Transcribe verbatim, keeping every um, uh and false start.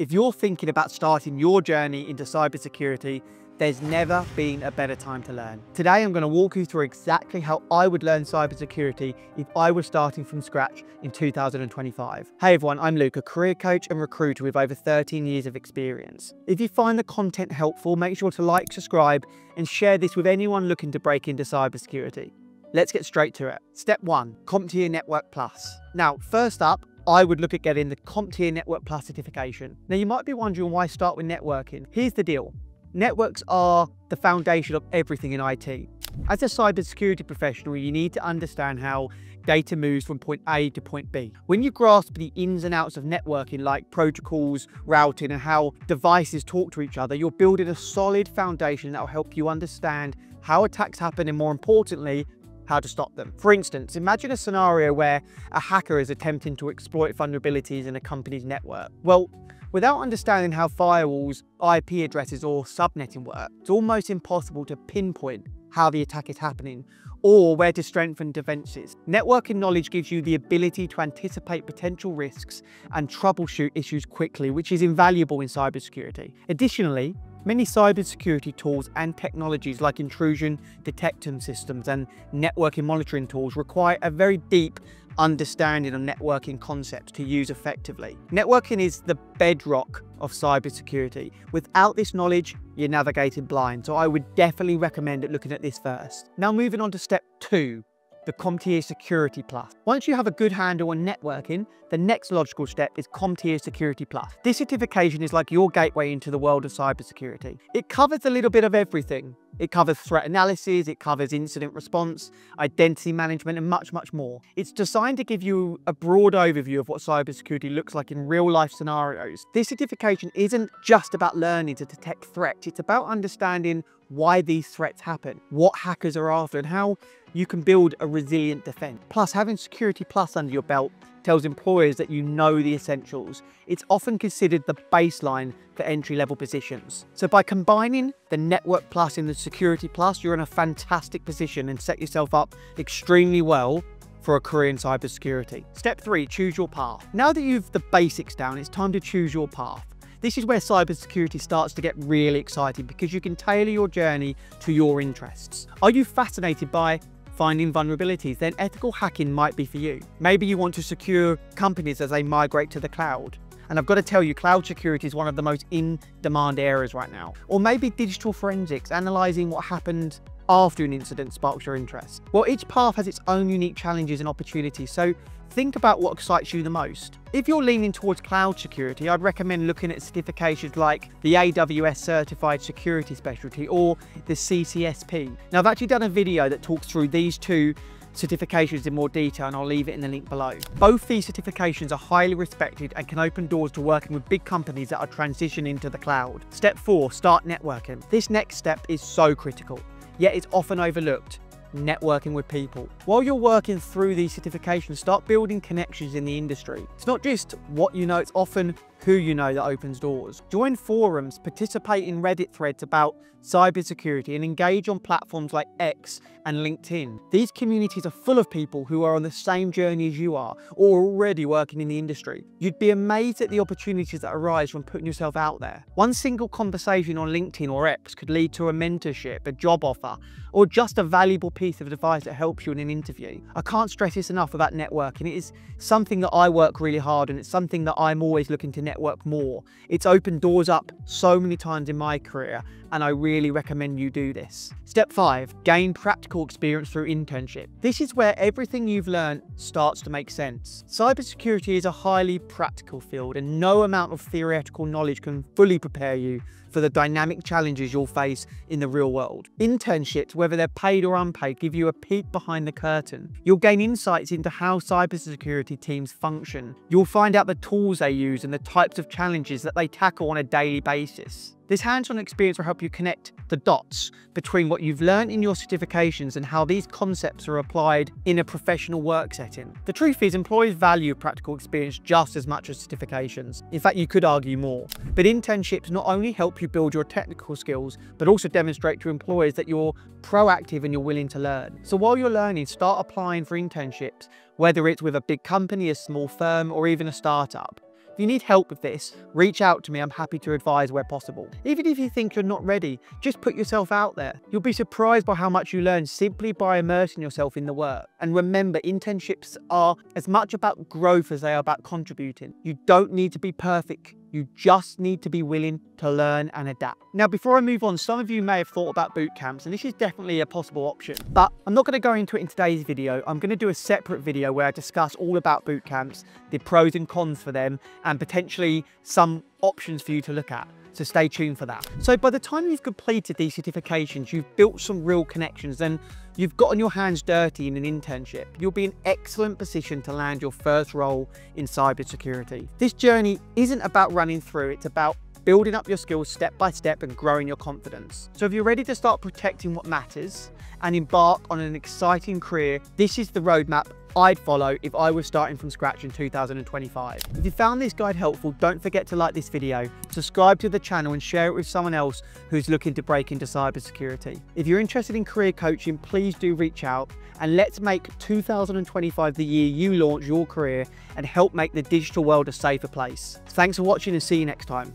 If you're thinking about starting your journey into cybersecurity, there's never been a better time to learn. Today, I'm going to walk you through exactly how I would learn cybersecurity if I was starting from scratch in two thousand twenty-five. Hey everyone, I'm Luke, a career coach and recruiter with over thirteen years of experience. If you find the content helpful, make sure to like, subscribe, and share this with anyone looking to break into cybersecurity. Let's get straight to it. Step one, CompTIA Network plus. Now, first up, I would look at getting the CompTIA Network plus certification. Now, you might be wondering why start with networking. Here's the deal. Networks are the foundation of everything in I T. As a cybersecurity professional, you need to understand how data moves from point A to point B. When you grasp the ins and outs of networking, like protocols, routing, and how devices talk to each other, you're building a solid foundation that will help you understand how attacks happen and, more importantly, how to stop them. For instance, imagine a scenario where a hacker is attempting to exploit vulnerabilities in a company's network. Well, without understanding how firewalls, I P addresses, or subnetting work, it's almost impossible to pinpoint how the attack is happening or where to strengthen defenses. Networking knowledge gives you the ability to anticipate potential risks and troubleshoot issues quickly, which is invaluable in cybersecurity. Additionally, many cybersecurity tools and technologies like intrusion detection systems and networking monitoring tools require a very deep understanding of networking concepts to use effectively. Networking is the bedrock of cybersecurity. Without this knowledge, you're navigating blind, so I would definitely recommend looking at this first. Now moving on to step two, the CompTIA Security+. Once you have a good handle on networking, the next logical step is CompTIA Security+. This certification is like your gateway into the world of cybersecurity. It covers a little bit of everything. It covers threat analysis, it covers incident response, identity management, and much, much more. It's designed to give you a broad overview of what cybersecurity looks like in real-life scenarios. This certification isn't just about learning to detect threats, it's about understanding why these threats happen, what hackers are after, and how you can build a resilient defense. Plus, having Security Plus under your belt tells employers that you know the essentials. It's often considered the baseline for entry-level positions. So by combining the Network Plus and the Security Plus, you're in a fantastic position and set yourself up extremely well for a career in cybersecurity. Step three, choose your path. Now that you've the basics down, it's time to choose your path. This is where cybersecurity starts to get really exciting because you can tailor your journey to your interests. Are you fascinated by finding vulnerabilities? Then ethical hacking might be for you. Maybe you want to secure companies as they migrate to the cloud. And I've got to tell you, cloud security is one of the most in-demand areas right now. Or maybe digital forensics, analyzing what happened after an incident sparks your interest. Well, each path has its own unique challenges and opportunities, so think about what excites you the most. If you're leaning towards cloud security, I'd recommend looking at certifications like the A W S Certified Security Specialty or the C C S P. Now, I've actually done a video that talks through these two certifications in more detail, and I'll leave it in the link below. Both these certifications are highly respected and can open doors to working with big companies that are transitioning to the cloud. Step four, start networking. This next step is so critical, yet it's often overlooked. Networking with people. While you're working through these certifications, start building connections in the industry. It's not just what you know, it's often who you know that opens doors. Join forums, participate in Reddit threads about cybersecurity, and engage on platforms like X and LinkedIn. These communities are full of people who are on the same journey as you are or already working in the industry. You'd be amazed at the opportunities that arise from putting yourself out there. One single conversation on LinkedIn or X could lead to a mentorship, a job offer, or just a valuable piece of advice that helps you in an interview. I can't stress this enough about networking. It is something that I work really hard on. It's something that I'm always looking to network. Network more. It's opened doors up so many times in my career, and I really recommend you do this. Step five, gain practical experience through internship. This is where everything you've learned starts to make sense. Cybersecurity is a highly practical field, and no amount of theoretical knowledge can fully prepare you for the dynamic challenges you'll face in the real world. Internships, whether they're paid or unpaid, give you a peek behind the curtain. You'll gain insights into how cybersecurity teams function. You'll find out the tools they use and the types of challenges that they tackle on a daily basis. This hands-on experience will help you connect the dots between what you've learned in your certifications and how these concepts are applied in a professional work setting. The truth is, employers value practical experience just as much as certifications. In fact, you could argue more. But internships not only help you build your technical skills, but also demonstrate to employers that you're proactive and you're willing to learn. So while you're learning, start applying for internships, whether it's with a big company, a small firm, or even a startup. If you need help with this, reach out to me. I'm happy to advise where possible. Even if you think you're not ready, just put yourself out there. You'll be surprised by how much you learn simply by immersing yourself in the work. And remember, internships are as much about growth as they are about contributing. You don't need to be perfect. You just need to be willing to learn and adapt. Now, before I move on, some of you may have thought about boot camps, and this is definitely a possible option, but I'm not going to go into it in today's video. I'm going to do a separate video where I discuss all about boot camps, the pros and cons for them, and potentially some options for you to look at. So stay tuned for that. So by the time you've completed these certifications, you've built some real connections and you've gotten your hands dirty in an internship, you'll be in excellent position to land your first role in cybersecurity. This journey isn't about running through, it's about building up your skills step by step and growing your confidence. So if you're ready to start protecting what matters and embark on an exciting career, this is the roadmap I'd follow if I was starting from scratch in two thousand twenty-five. If you found this guide helpful, don't forget to like this video, subscribe to the channel and share it with someone else who's looking to break into cybersecurity. If you're interested in career coaching, please do reach out and let's make two thousand twenty-five the year you launch your career and help make the digital world a safer place. Thanks for watching and see you next time.